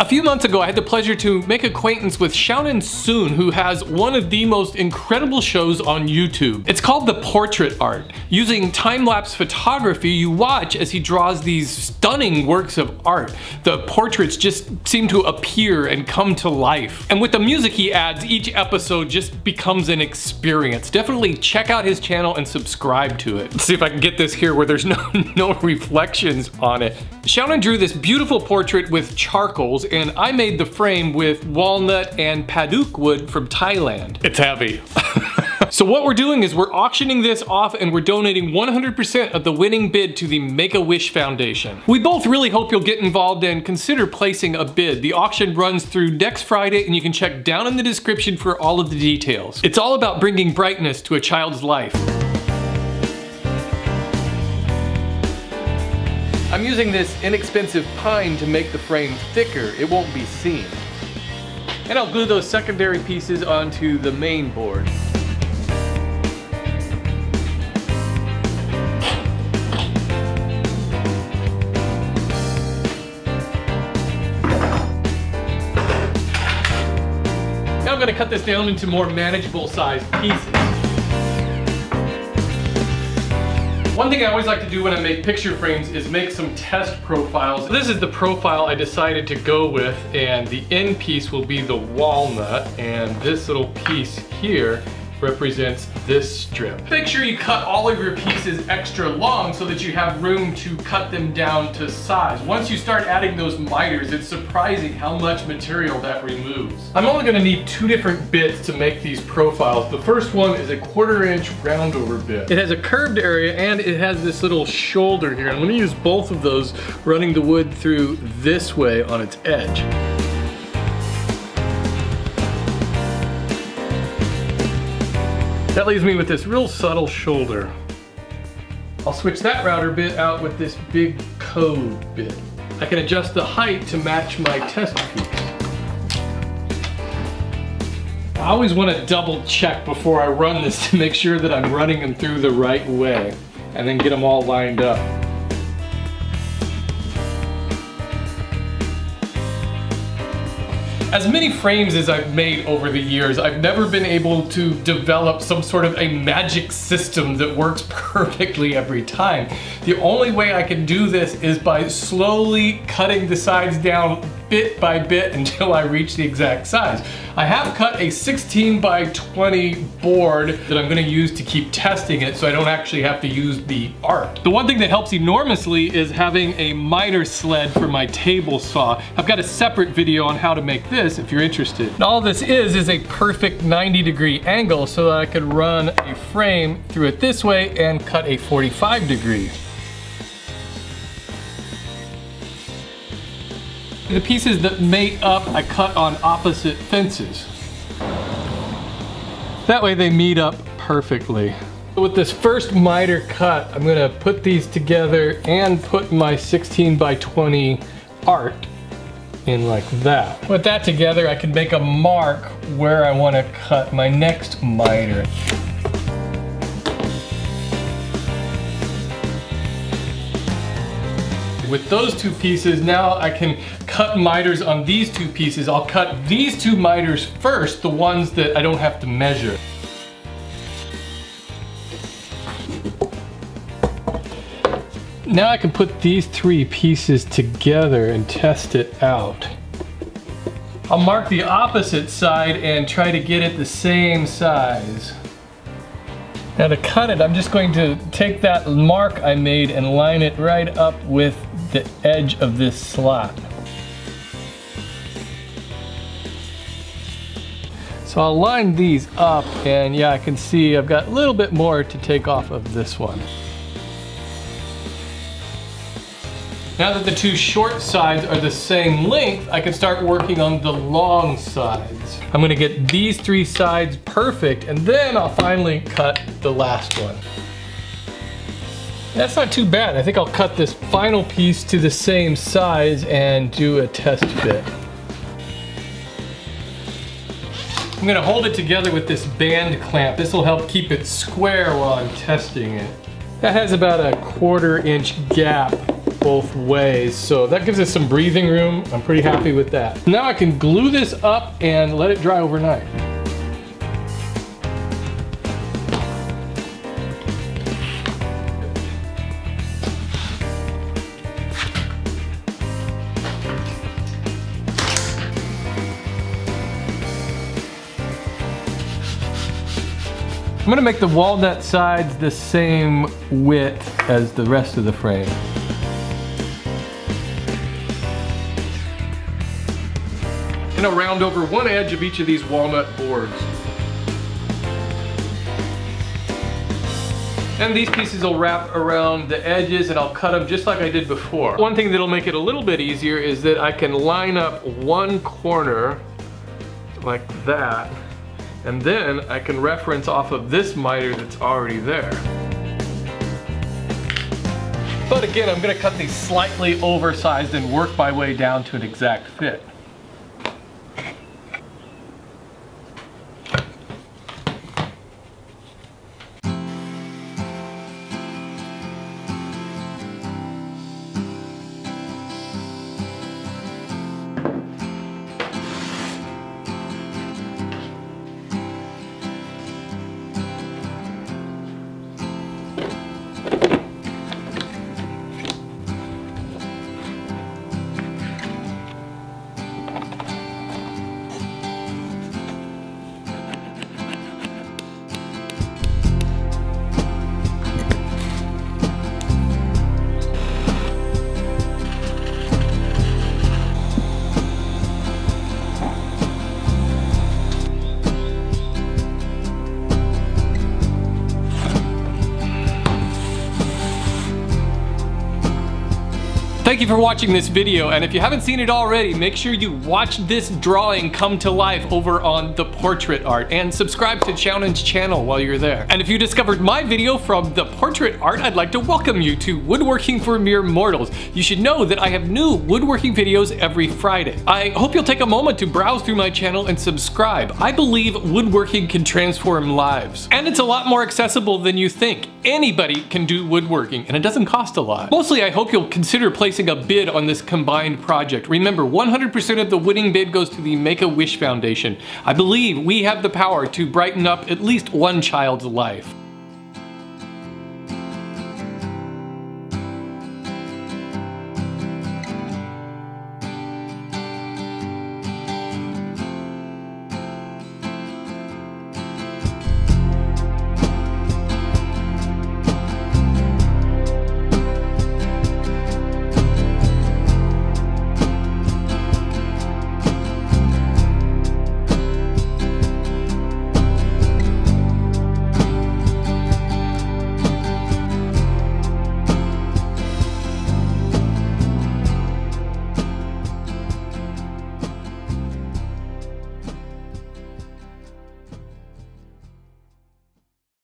A few months ago, I had the pleasure to make acquaintance with Xiaonan Sun, who has one of the most incredible shows on YouTube. It's called The Portrait Art. Using time-lapse photography, you watch as he draws these stunning works of art. The portraits just seem to appear and come to life. And with the music he adds, each episode just becomes an experience. Definitely check out his channel and subscribe to it. Let's see if I can get this here where there's no reflections on it. Xiaonan drew this beautiful portrait with charcoals, and I made the frame with walnut and padauk wood from Thailand. It's heavy. So what we're doing is we're auctioning this off and we're donating 100% of the winning bid to the Make-A-Wish Foundation. We both really hope you'll get involved and consider placing a bid. The auction runs through next Friday and you can check down in the description for all of the details. It's all about bringing brightness to a child's life. I'm using this inexpensive pine to make the frame thicker. It won't be seen. And I'll glue those secondary pieces onto the main board. I'm going to cut this down into more manageable sized pieces. One thing I always like to do when I make picture frames is make some test profiles. This is the profile I decided to go with, and the end piece will be the walnut, and this little piece here represents this strip. Make sure you cut all of your pieces extra long so that you have room to cut them down to size. Once you start adding those miters, it's surprising how much material that removes. I'm only gonna need two different bits to make these profiles. The first one is a 1/4 inch roundover bit. It has a curved area and it has this little shoulder here. I'm gonna use both of those, running the wood through this way on its edge. That leaves me with this real subtle shoulder. I'll switch that rounder bit out with this big code bit. I can adjust the height to match my test piece. I always want to double check before I run this to make sure that I'm running them through the right way and then get them all lined up. As many frames as I've made over the years, I've never been able to develop some sort of a magic system that works perfectly every time. The only way I can do this is by slowly cutting the sides down bit by bit until I reach the exact size. I have cut a 16x20 board that I'm gonna use to keep testing it so I don't actually have to use the art. The one thing that helps enormously is having a miter sled for my table saw. I've got a separate video on how to make this if you're interested. And all this is a perfect 90-degree angle so that I could run a frame through it this way and cut a 45-degree. The pieces that mate up, I cut on opposite fences. That way they meet up perfectly. With this first miter cut, I'm gonna put these together and put my 16x20 art in like that. With that together, I can make a mark where I wanna cut my next miter. With those two pieces, now I can cut miters on these two pieces. I'll cut these two miters first, the ones that I don't have to measure. Now I can put these three pieces together and test it out. I'll mark the opposite side and try to get it the same size. Now to cut it, I'm just going to take that mark I made and line it right up with the edge of this slot. So I'll line these up, and yeah, I can see I've got a little bit more to take off of this one. Now that the two short sides are the same length, I can start working on the long sides. I'm gonna get these three sides perfect, and then I'll finally cut the last one. That's not too bad. I think I'll cut this final piece to the same size and do a test fit. I'm gonna hold it together with this band clamp. This will help keep it square while I'm testing it. That has about a 1/4 inch gap both ways. So that gives us some breathing room. I'm pretty happy with that. Now I can glue this up and let it dry overnight. I'm gonna make the walnut sides the same width as the rest of the frame. And I'll round over one edge of each of these walnut boards. And these pieces will wrap around the edges and I'll cut them just like I did before. One thing that'll make it a little bit easier is that I can line up one corner like that. And then I can reference off of this miter that's already there. But again, I'm gonna cut these slightly oversized and work my way down to an exact fit. Thank you for watching this video, and if you haven't seen it already, make sure you watch this drawing come to life over on The Portrait Art, and subscribe to Xiaonan's channel while you're there. And if you discovered my video from The Portrait Art, I'd like to welcome you to Woodworking for Mere Mortals. You should know that I have new woodworking videos every Friday. I hope you'll take a moment to browse through my channel and subscribe. I believe woodworking can transform lives, and it's a lot more accessible than you think. Anybody can do woodworking, and it doesn't cost a lot. Mostly, I hope you'll consider placing a bid on this combined project. Remember, 100% of the winning bid goes to the Make-A-Wish Foundation. I believe we have the power to brighten up at least one child's life.